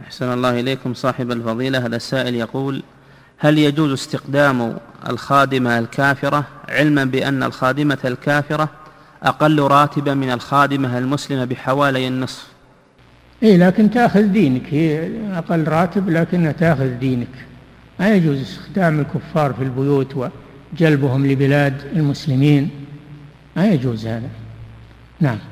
أحسن الله إليكم صاحب الفضيلة. هذا السائل يقول: هل يجوز استخدام الخادمة الكافرة علما بأن الخادمة الكافرة أقل راتبا من الخادمة المسلمة بحوالي النصف؟ إيه، لكن تأخذ دينك، هي أقل راتب لكنها تأخذ دينك. لا يجوز استخدام الكفار في البيوت وجلبهم لبلاد المسلمين، لا يجوز هذا. نعم.